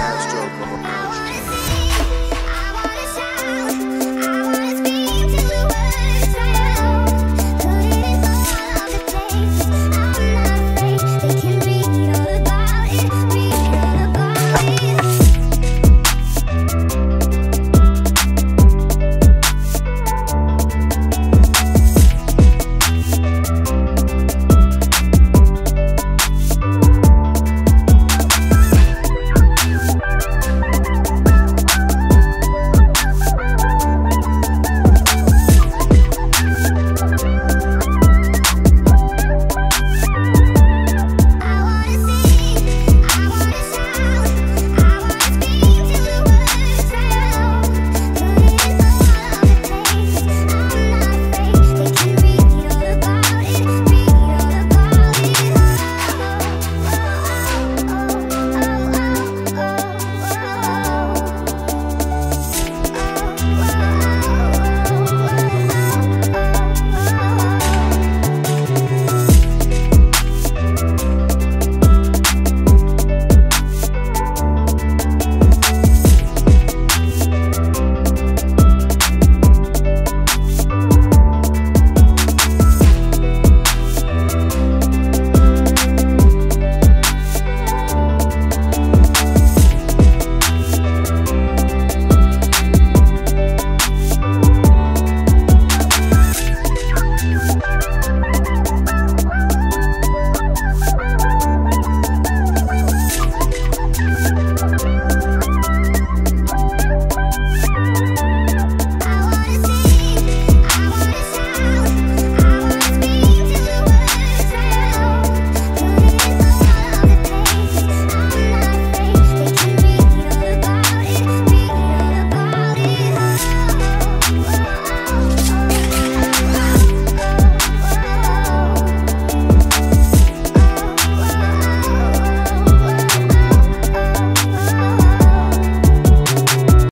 Astro.